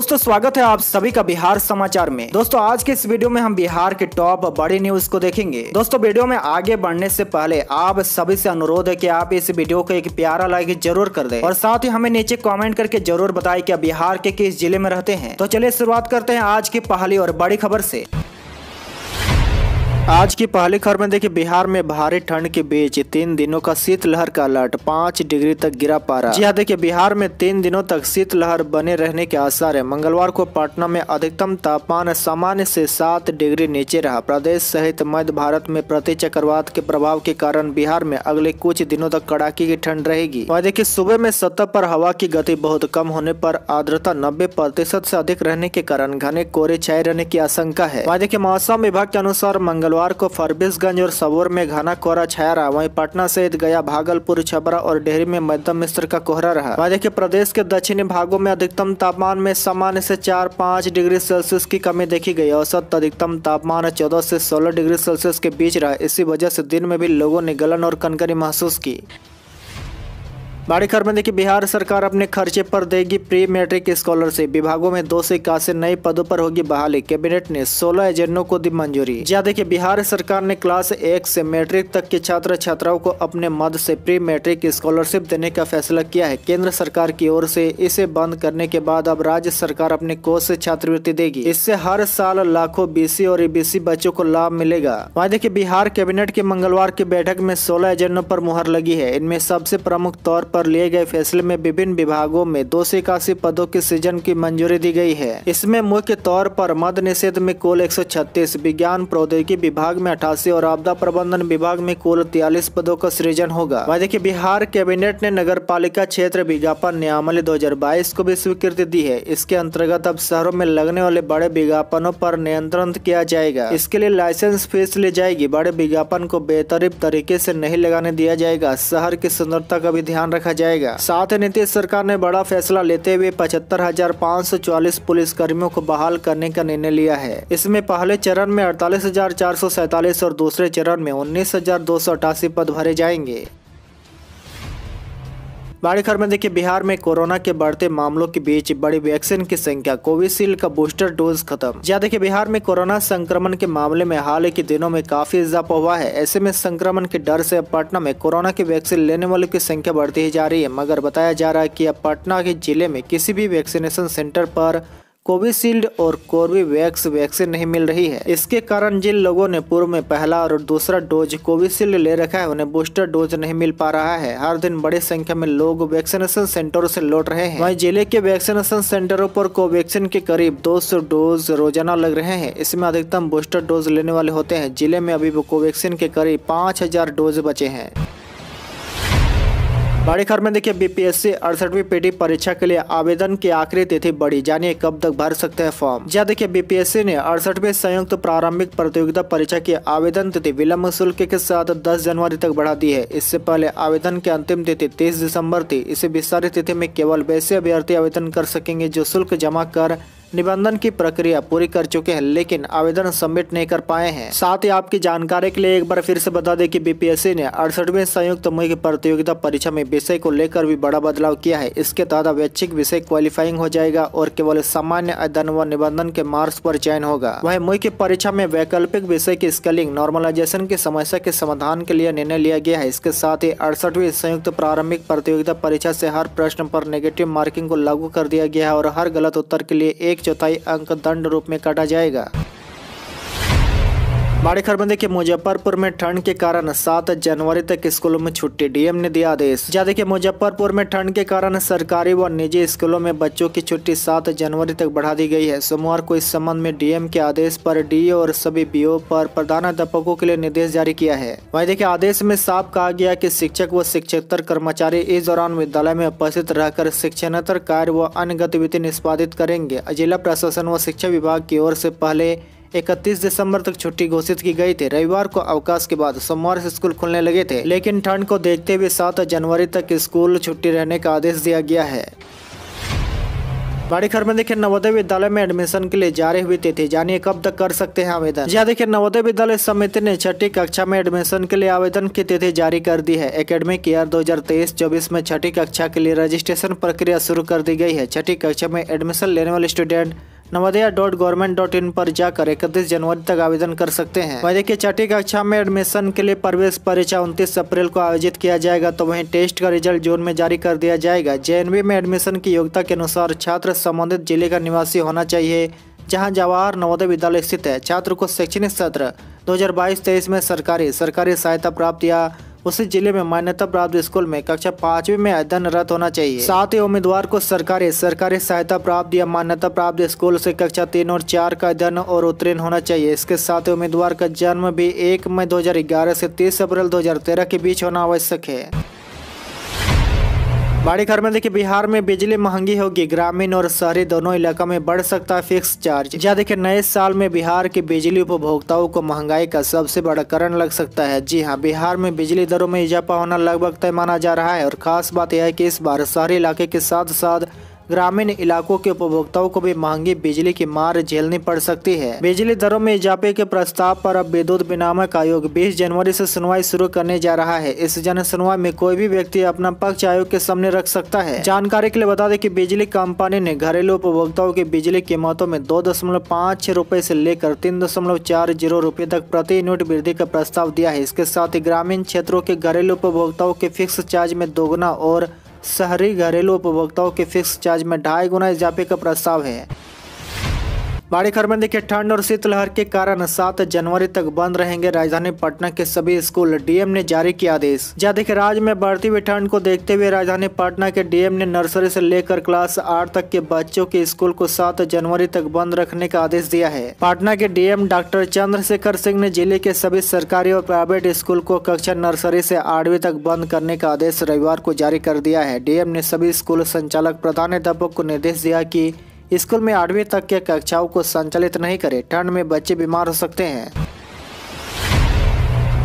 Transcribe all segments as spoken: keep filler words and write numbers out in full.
दोस्तों स्वागत है आप सभी का बिहार समाचार में। दोस्तों आज के इस वीडियो में हम बिहार के टॉप बड़ी न्यूज को देखेंगे। दोस्तों वीडियो में आगे बढ़ने से पहले आप सभी से अनुरोध है कि आप इस वीडियो को एक प्यारा लाइक जरूर कर दें और साथ ही हमें नीचे कमेंट करके जरूर बताएं कि आप बिहार के किस जिले में रहते हैं। तो चलिए शुरुआत करते हैं आज की पहली और बड़ी खबर से। आज की पहली खबर में देखिए, बिहार में भारी ठंड के बीच तीन दिनों का शीतलहर का अलर्ट, पाँच डिग्री तक गिरा पारा। जी हाँ देखिए, बिहार में तीन दिनों तक शीतलहर बने रहने के आसार है। मंगलवार को पटना में अधिकतम तापमान सामान्य से सात डिग्री नीचे रहा। प्रदेश सहित मध्य भारत में प्रति चक्रवात के प्रभाव के कारण बिहार में अगले कुछ दिनों तक कड़ाके की ठंड रहेगी। वहाँ देखिये, सुबह में सतह पर हवा की गति बहुत कम होने पर आर्द्रता नब्बे प्रतिशत से अधिक रहने के कारण घने कोहरे छाये रहने की आशंका है। वहाँ देखिये, मौसम विभाग के अनुसार मंगलवार बुधवार को फरबिसगंज और सबौर में घना कोहरा छाया रहा। वहीं पटना सहित गया, भागलपुर, छपरा और डेहरी में मध्यम मिश्र का कोहरा रहा। वहाँ देखिए, प्रदेश के दक्षिणी भागों में अधिकतम तापमान में सामान्य से चार पाँच डिग्री सेल्सियस की कमी देखी गई। औसत अधिकतम तापमान चौदह से सोलह डिग्री सेल्सियस के बीच रहा। इसी वजह से दिन में भी लोगों ने गलन और कनकनी महसूस की। बड़ी खबर में देखिए, बिहार सरकार अपने खर्चे पर देगी प्री मैट्रिक स्कॉलरशिप। विभागों में दो सौ इक्यासी नए पदों पर होगी बहाली। कैबिनेट ने सोलह एजेंडों को दी मंजूरी। जी देखिए, बिहार सरकार ने क्लास एक से मैट्रिक तक के छात्र छात्राओं को अपने मद से प्री मैट्रिक स्कॉलरशिप देने का फैसला किया है। केंद्र सरकार की ओर से इसे बंद करने के बाद अब राज्य सरकार अपने कोष से छात्रवृत्ति देगी। इससे हर साल लाखों बीसी और ईबीसी बच्चों को लाभ मिलेगा। वहाँ देखिये, बिहार कैबिनेट के मंगलवार की बैठक में सोलह एजेंडों पर मुहर लगी है। इनमें सबसे प्रमुख तौर पर लिए गए फैसले में विभिन्न विभागों में दो सौ इक्यासी पदों के सृजन की मंजूरी दी गई है। इसमें मुख्य तौर पर मद निषेध में कुल एक सौ छत्तीस, विज्ञान प्रौद्योगिकी विभाग में अठासी और आपदा प्रबंधन विभाग में कुल तैंतालीस पदों का सृजन होगा। वहाँ देखिए, बिहार कैबिनेट ने नगरपालिका क्षेत्र विज्ञापन नियामली दो हज़ार बाईस को भी स्वीकृति दी है। इसके अंतर्गत अब शहरों में लगने वाले बड़े विज्ञापनों पर नियंत्रण किया जाएगा। इसके लिए लाइसेंस फीस ली जाएगी। बड़े विज्ञापन को बेतरतीब तरीके से नहीं लगाने दिया जाएगा। शहर की सुंदरता का भी ध्यान रखा जाएगा। साथ ही नीतीश सरकार ने बड़ा फैसला लेते हुए पचहत्तर हजार पाँच सौ चालीस पुलिस कर्मियों को बहाल करने का निर्णय लिया है। इसमें पहले चरण में अड़तालीस हजार चार सौ सैतालीस और दूसरे चरण में उन्नीस हजार दो सौ अठासी पद भरे जाएंगे। बड़ी खबर में देखिए, बिहार में कोरोना के बढ़ते मामलों के बीच बड़ी वैक्सीन की संख्या, कोविशील्ड का बूस्टर डोज खत्म। जी देखिए, बिहार में कोरोना संक्रमण के मामले में हाल के दिनों में काफी इजाफा हुआ है। ऐसे में संक्रमण के डर से अब पटना में कोरोना की वैक्सीन लेने वालों की संख्या बढ़ती ही जा रही है। मगर बताया जा रहा है कि अब पटना के जिले में किसी भी वैक्सीनेशन सेंटर पर कोविशील्ड और कोर्बीवैक्स वैक्सीन नहीं मिल रही है। इसके कारण जिन लोगों ने पूर्व में पहला और दूसरा डोज कोविशील्ड ले रखा है, उन्हें बूस्टर डोज नहीं मिल पा रहा है। हर दिन बड़ी संख्या में लोग वैक्सीनेशन सेंटरों से लौट रहे हैं। वहीं जिले के वैक्सीनेशन सेंटरों पर कोवैक्सीन के करीब दो सौ डोज रोजाना लग रहे हैं। इसमें अधिकतम बूस्टर डोज लेने वाले होते हैं। जिले में अभी कोवैक्सीन के करीब पाँच हजार डोज बचे हैं। बड़ी खबर में देखिए, बीपीएससी अड़सठवीं पीटी परीक्षा के लिए आवेदन की आखिरी तिथि बढ़ी। जानिए कब तक भर सकते हैं फॉर्म। जी देखिए, बीपीएससी ने अड़सठवीं संयुक्त प्रारंभिक प्रतियोगिता परीक्षा की आवेदन तिथि विलम्ब शुल्क के साथ दस जनवरी तक बढ़ा दी है। इससे पहले आवेदन की अंतिम तिथि तीस दिसंबर थी। इसे विस्तारित तिथि में केवल वैसे अभ्यर्थी आवेदन कर सकेंगे जो शुल्क जमा कर निबंधन की प्रक्रिया पूरी कर चुके हैं लेकिन आवेदन सबमिट नहीं कर पाए हैं। साथ ही आपकी जानकारी के लिए एक बार फिर से बता दें कि बीपीएससी ने अड़सठवीं संयुक्त मुख्य प्रतियोगिता परीक्षा में विषय को लेकर भी बड़ा बदलाव किया है। इसके तहत अवैच्छिक विषय क्वालिफाइंग हो जाएगा और केवल सामान्य अध्ययन व निबंधन के मार्क्स पर चयन होगा। वहीं मुख्य परीक्षा में वैकल्पिक विषय की स्केलिंग नॉर्मलाइजेशन की समस्या के समाधान के लिए निर्णय लिया गया है। इसके साथ ही अड़सठवीं संयुक्त प्रारंभिक प्रतियोगिता परीक्षा से हर प्रश्न पर नेगेटिव मार्किंग को लागू कर दिया गया है और हर गलत उत्तर के लिए एक चौथाई अंक दंड रूप में काटा जाएगा। बड़ी खबर में देखिए, मुजफ्फरपुर में ठंड के कारण सात जनवरी तक स्कूलों में छुट्टी, डीएम ने दिया आदेश। जहाँ देखिए, मुजफ्फरपुर में ठंड के कारण सरकारी व निजी स्कूलों में बच्चों की छुट्टी सात जनवरी तक बढ़ा दी गई है। सोमवार को इस संबंध में डीएम के आदेश पर डीओ और सभी बीओ पर प्रधानाध्यापकों के लिए निर्देश जारी किया है। वहीं देखिए, आदेश में साफ कहा गया की शिक्षक व शिक्षकतर कर्मचारी इस दौरान विद्यालय में उपस्थित रहकर शिक्षणतर कार्य व अन्य गतिविधि निष्पादित करेंगे। जिला प्रशासन व शिक्षा विभाग की ओर से पहले इकतीस दिसंबर तक छुट्टी घोषित की गई थी। रविवार को अवकाश के बाद सोमवार से स्कूल खुलने लगे थे लेकिन ठंड को देखते हुए सात जनवरी तक स्कूल छुट्टी रहने का आदेश दिया गया है। बाड़ीखर में देखिए नवोदय विद्यालय में एडमिशन के लिए जा रहे हुए तिथि, जानिए कब तक कर सकते हैं आवेदन। यहाँ देखिए नवोदय विद्यालय समिति ने छठी कक्षा में एडमिशन के लिए आवेदन की तिथि जारी कर दी है। एकेडमिक ईयर दो हज़ार तेईस चौबीस में छठी कक्षा के लिए रजिस्ट्रेशन प्रक्रिया शुरू कर दी गई है। छठी कक्षा में एडमिशन लेने वाले student Navodaya dot government dot in पर जाकर इकतीस जनवरी तक आवेदन कर सकते हैं। वहीं देखिए छठी कक्षा में एडमिशन के लिए प्रवेश परीक्षा उनतीस अप्रैल को आयोजित किया जाएगा, तो वहीं टेस्ट का रिजल्ट जून में जारी कर दिया जाएगा। जेएनवी में एडमिशन की योग्यता के अनुसार छात्र संबंधित जिले का निवासी होना चाहिए जहां जवाहर नवोदय विद्यालय स्थित है। छात्र को शैक्षणिक सत्र दो हजार बाईस तेईस में सरकारी सरकारी सहायता प्राप्त या उसी जिले में मान्यता प्राप्त स्कूल में कक्षा पांचवी में अध्ययनरत होना चाहिए। साथ ही उम्मीदवार को सरकारी सरकारी सहायता प्राप्त या मान्यता प्राप्त स्कूल से कक्षा तीन और चार का अध्ययन और उत्तीर्ण होना चाहिए। इसके साथ ही उम्मीदवार का जन्म भी एक मई दो हजार ग्यारह से तीस अप्रैल दो हजार तेरह के बीच होना आवश्यक है। बाड़ीखर में देखिए बिहार में बिजली महंगी होगी, ग्रामीण और शहरी दोनों इलाका में बढ़ सकता है फिक्स चार्ज। जहाँ देखिए नए साल में बिहार के बिजली उपभोक्ताओं को महंगाई का सबसे बड़ा कारण लग सकता है। जी हां, बिहार में बिजली दरों में इजाफा होना लगभग तय माना जा रहा है और खास बात यह है कि इस बार शहरी इलाके के साथ साथ ग्रामीण इलाकों के उपभोक्ताओं को भी महंगी बिजली की मार झेलनी पड़ सकती है। बिजली दरों में इजाफे के प्रस्ताव पर अब विद्युत विनियामक आयोग बीस जनवरी से सुनवाई शुरू करने जा रहा है। इस जन सुनवाई में कोई भी व्यक्ति अपना पक्ष आयोग के सामने रख सकता है। जानकारी के लिए बता दें कि बिजली कंपनी ने घरेलू उपभोक्ताओं की बिजली कीमतों में दो दशमलव पाँच छह रूपए से लेकर तीन दशमलव चार जीरो रूपए तक प्रति यूनिट वृद्धि का प्रस्ताव दिया है। इसके साथ ही ग्रामीण क्षेत्रों के घरेलू उपभोक्ताओं के फिक्स चार्ज में दोगुना और शहरी घरेलू उपभोक्ताओं के फिक्स चार्ज में ढाई गुना इजाफे का प्रस्ताव है। बाड़ीखर में देखिए ठंड और शीतलहर के कारण सात जनवरी तक बंद रहेंगे राजधानी पटना के सभी स्कूल, डीएम ने जारी किया आदेश। जहाँ देखिए राज्य में बढ़ती हुई ठंड को देखते हुए राजधानी पटना के डीएम ने नर्सरी से लेकर क्लास आठ तक के बच्चों के स्कूल को सात जनवरी तक बंद रखने का आदेश दिया है। पटना के डीएम डॉक्टर चंद्रशेखर सिंह ने जिले के सभी सरकारी और प्राइवेट स्कूल को कक्षा नर्सरी से आठवीं तक बंद करने का आदेश रविवार को जारी कर दिया है। डीएम ने सभी स्कूल संचालक प्रधानाध्यापक को निर्देश दिया कि स्कूल में आठवीं तक के कक्षाओं को संचालित नहीं करें, ठंड में बच्चे बीमार हो सकते हैं।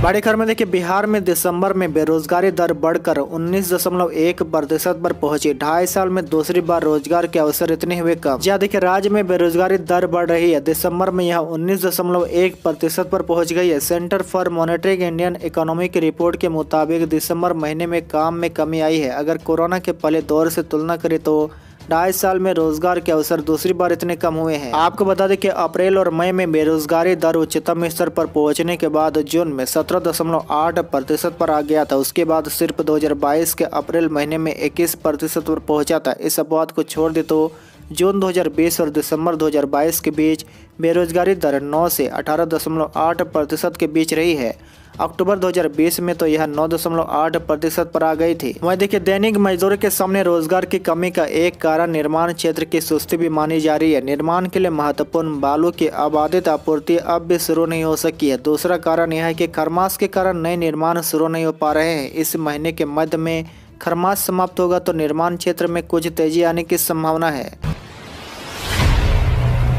बाड़ीखर में देखिए बिहार में दिसंबर में बेरोजगारी दर बढ़कर उन्नीस दशमलव एक प्रतिशत पर पहुंची। ढाई साल में दूसरी बार रोजगार के अवसर इतने हुए कम। जहाँ देखिए राज्य में बेरोजगारी दर बढ़ रही है, दिसंबर में यह उन्नीस दशमलव एक प्रतिशत पर पहुंच गई है। Centre for monitoring Indian economy की रिपोर्ट के मुताबिक दिसंबर महीने में काम में कमी आई है। अगर कोरोना के पहले दौर से तुलना करें तो ढाई साल में रोजगार के अवसर दूसरी बार इतने कम हुए हैं। आपको बता दें कि अप्रैल और मई में बेरोजगारी दर उच्चतम स्तर पर पहुंचने के बाद जून में सत्रह दशमलव आठ प्रतिशत पर आ गया था। उसके बाद सिर्फ दो हज़ार बाईस के अप्रैल महीने में इक्कीस प्रतिशत पर पहुंचा था। इस अपवाद को छोड़ दे तो जून दो हज़ार बीस और दिसंबर दो हज़ार बाईस के बीच बेरोजगारी दर नौ से अठारह दशमलव आठ प्रतिशत के बीच रही है। अक्टूबर दो हज़ार बीस में तो यह नौ दशमलव आठ प्रतिशत पर आ गई थी। वहीं देखिए दैनिक मजदूरों के सामने रोजगार की कमी का एक कारण निर्माण क्षेत्र की सुस्ती भी मानी जा रही है। निर्माण के लिए महत्वपूर्ण बालू की अबाधित आपूर्ति अब भी शुरू नहीं हो सकी है। दूसरा कारण यह है कि खरमास के कारण नए निर्माण शुरू नहीं हो पा रहे हैं। इस महीने के मध्य में खरमास समाप्त होगा तो निर्माण क्षेत्र में कुछ तेजी आने की संभावना है।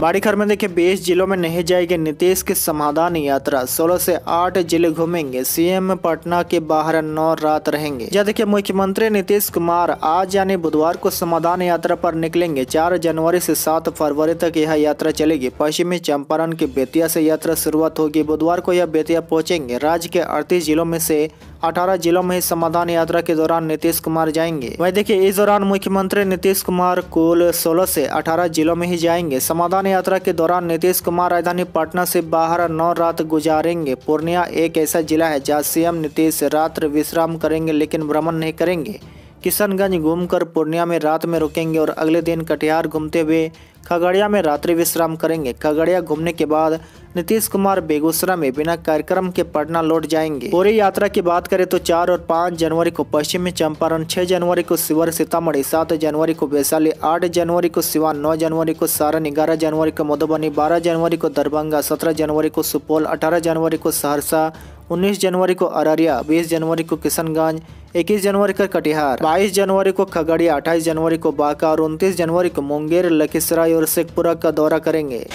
बाड़ीखर में देखिए बीस जिलों में नहीं जाएगी नीतीश की समाधान यात्रा, सोलह से आठ जिले घूमेंगे सीएम, पटना के बाहर नौ रात रहेंगे। जहाँ देखिए मुख्यमंत्री नीतीश कुमार आज यानी बुधवार को समाधान यात्रा पर निकलेंगे। चार जनवरी से सात फरवरी तक यह यात्रा चलेगी। पश्चिमी चंपारण के बेतिया से यात्रा शुरुआत होगी। बुधवार को यह बेतिया पहुँचेंगे। राज्य के अड़तीस जिलों में से अठारह जिलों में समाधान यात्रा के दौरान नीतीश कुमार जाएंगे। वहीं देखिए इस दौरान मुख्यमंत्री नीतीश कुमार कुल सोलह से अठारह जिलों में ही जाएंगे। समाधान यात्रा के दौरान नीतीश कुमार राजधानी पटना से बाहर नौ रात गुजारेंगे। पूर्णिया एक ऐसा जिला है जहां सीएम नीतीश रात्र विश्राम करेंगे लेकिन भ्रमण नहीं करेंगे। किशनगंज घूमकर पूर्णिया में रात में रुकेंगे और अगले दिन कटिहार घूमते हुए खगड़िया में रात्रि विश्राम करेंगे। खगड़िया घूमने के बाद नीतीश कुमार बेगूसराय में बिना कार्यक्रम के पटना लौट जाएंगे। पूरी यात्रा की बात करें तो चार और पाँच जनवरी को पश्चिमी चंपारण, छह जनवरी को शिवर सीतामढ़ी, सात जनवरी को वैशाली, आठ जनवरी को सिवान, नौ जनवरी को सारण, ग्यारह जनवरी को मधुबनी, बारह जनवरी को दरभंगा, सत्रह जनवरी को सुपौल, अठारह जनवरी को सहरसा, उन्नीस जनवरी को अररिया, बीस जनवरी को किशनगंज, इक्कीस जनवरी को कटिहार, बाईस जनवरी को खगड़िया, अट्ठाईस जनवरी को बांका और उनतीस जनवरी को मुंगेर, लखीसराय और शेखपुरा का दौरा करेंगे।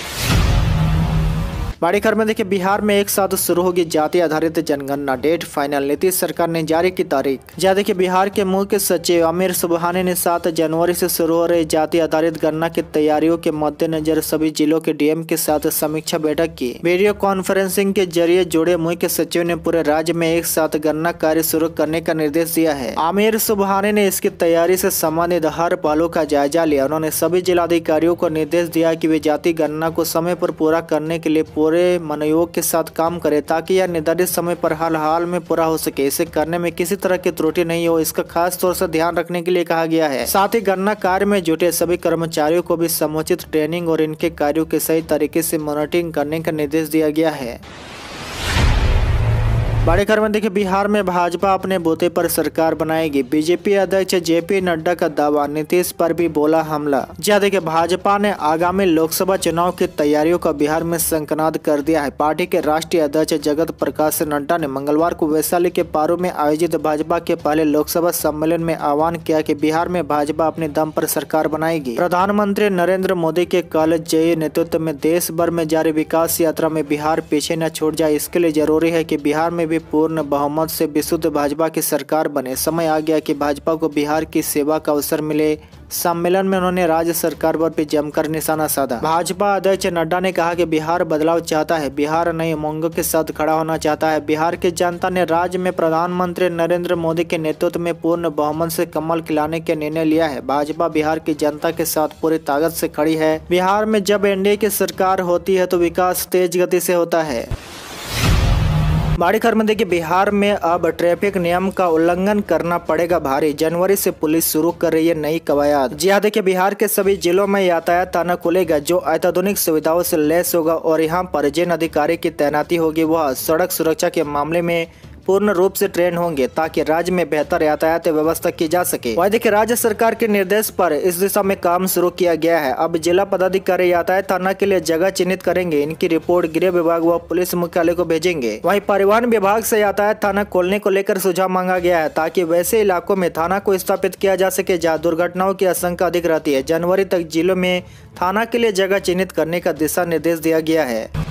बड़ी खबर में देखिए, बिहार में एक साथ शुरू होगी जाति आधारित जनगणना। डेट फाइनल, नीतीश सरकार ने जारी की तारीख। जहाँ देखिए, बिहार के मुख्य सचिव आमिर सुबहानी ने सात जनवरी से शुरू हो रही जाति आधारित गणना की तैयारियों के मद्देनजर सभी जिलों के डीएम के साथ समीक्षा बैठक की। वीडियो कॉन्फ्रेंसिंग के जरिए जुड़े मुख्य सचिव ने पूरे राज्य में एक साथ गणना कार्य शुरू करने का निर्देश दिया है। आमिर सुबहानी ने इसकी तैयारी से संबंधित हर पहलू का जायजा लिया। उन्होंने सभी जिलाधिकारियों को निर्देश दिया कि वे जाति गणना को समय पर पूरा करने के लिए पूरे मनोयोग के साथ काम करें, ताकि यह निर्धारित समय पर हाल हाल में पूरा हो सके। इसे करने में किसी तरह की त्रुटि नहीं हो, इसका खास तौर से ध्यान रखने के लिए कहा गया है। साथ ही गणना कार्य में जुटे सभी कर्मचारियों को भी समुचित ट्रेनिंग और इनके कार्यों के सही तरीके से मॉनिटरिंग करने का निर्देश दिया गया है। बड़े खबर में देखिए, बिहार में भाजपा अपने बूते पर सरकार बनाएगी। बीजेपी अध्यक्ष जेपी नड्डा का दावा, नीतीश पर भी बोला हमला। जहाँ देखिए, भाजपा ने आगामी लोकसभा चुनाव की तैयारियों का बिहार में शंखनाद कर दिया है। पार्टी के राष्ट्रीय अध्यक्ष जगत प्रकाश नड्डा ने मंगलवार को वैशाली के पारू में आयोजित भाजपा के पहले लोकसभा सम्मेलन में आह्वान किया कि बिहार में भाजपा अपने दम पर सरकार बनाएगी। प्रधानमंत्री नरेंद्र मोदी के कल जयी नेतृत्व में देश भर में जारी विकास यात्रा में बिहार पीछे न छूट जाए, इसके लिए जरूरी है कि बिहार में भी पूर्ण बहुमत से विशुद्ध भाजपा की सरकार बने। समय आ गया कि भाजपा को बिहार की सेवा का अवसर मिले। सम्मेलन में उन्होंने राज्य सरकार पर भी जमकर निशाना साधा। भाजपा अध्यक्ष नड्डा ने कहा कि बिहार बदलाव चाहता है, बिहार नई उमंगों के साथ खड़ा होना चाहता है। बिहार की जनता ने राज्य में प्रधानमंत्री नरेंद्र मोदी के नेतृत्व में पूर्ण बहुमत से कमल खिलाने के निर्णय लिया है। भाजपा बिहार की जनता के साथ पूरी ताकत से खड़ी है। बिहार में जब एनडीए की सरकार होती है तो विकास तेज गति से होता है। बड़ी खबर में देखिए, बिहार में अब ट्रैफिक नियम का उल्लंघन करना पड़ेगा भारी। जनवरी से पुलिस शुरू कर रही है नई कवायद। जी हाँ देखिए, बिहार के सभी जिलों में यातायात थाना खुलेगा जो अत्याधुनिक सुविधाओं से लैस होगा और यहाँ पर जिन अधिकारी की तैनाती होगी वह सड़क सुरक्षा के मामले में पूर्ण रूप से ट्रेन होंगे, ताकि राज्य में बेहतर यातायात व्यवस्था की जा सके। वहीं देखिए, राज्य सरकार के निर्देश पर इस दिशा में काम शुरू किया गया है। अब जिला पदाधिकारी यातायात थाना के लिए जगह चिन्हित करेंगे। इनकी रिपोर्ट गृह विभाग व पुलिस मुख्यालय को भेजेंगे। वहीं परिवहन विभाग से यातायात थाना खोलने को लेकर सुझाव मांगा गया है, ताकि वैसे इलाकों में थाना को स्थापित किया जा सके जहाँ दुर्घटनाओं की आशंका अधिक रहती है। जनवरी तक जिलों में थाना के लिए जगह चिन्हित करने का दिशा निर्देश दिया गया है।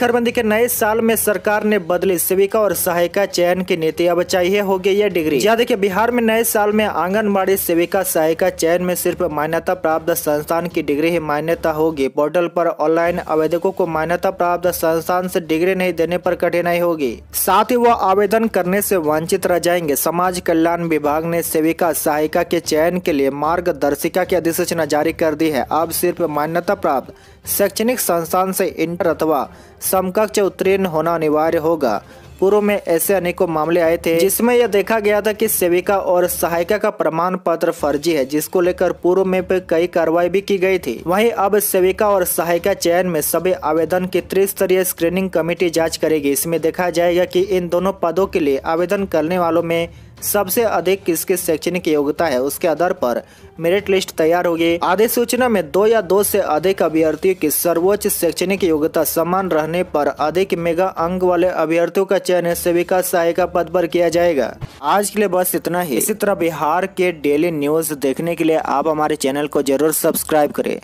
खरबंदी के नए साल में सरकार ने बदली सेविका और सहायिका चयन की नीति। अब चाहिए होगी ये डिग्री। यहाँ देखिए, बिहार में नए साल में आंगनबाड़ी सेविका सहायिका चयन में सिर्फ मान्यता प्राप्त संस्थान की डिग्री ही मान्यता होगी। पोर्टल पर ऑनलाइन आवेदकों को मान्यता प्राप्त संस्थान से डिग्री नहीं देने पर कठिनाई होगी, साथ ही वह आवेदन करने से वंचित रह जाएंगे। समाज कल्याण विभाग ने सेविका सहायिका के चयन के लिए मार्गदर्शिका की अधिसूचना जारी कर दी है। अब सिर्फ मान्यता प्राप्त शैक्षणिक संस्थान से इंटर अथवा समकक्ष उत्तीर्ण होना अनिवार्य होगा। पूर्व में ऐसे अनेकों मामले आए थे जिसमें यह देखा गया था कि सेविका और सहायिका का प्रमाण पत्र फर्जी है, जिसको लेकर पूर्व में कई कार्रवाई भी की गई थी। वहीं अब सेविका और सहायिका चयन में सभी आवेदन की त्रिस्तरीय स्क्रीनिंग कमेटी जांच करेगी। इसमें देखा जाएगा कि इन दोनों पदों के लिए आवेदन करने वालों में सबसे अधिक किसकी शैक्षणिक योग्यता है, उसके आधार पर मेरिट लिस्ट तैयार होगी। अधिसूचना में दो या दो से अधिक अभ्यर्थियों की सर्वोच्च शैक्षणिक योग्यता समान रहने पर अधिक मेगा अंक वाले अभ्यर्थियों का चयन सेविका सहायिका पद पर किया जाएगा। आज के लिए बस इतना ही। इसी तरह बिहार के डेली न्यूज देखने के लिए आप हमारे चैनल को जरूर सब्सक्राइब करें।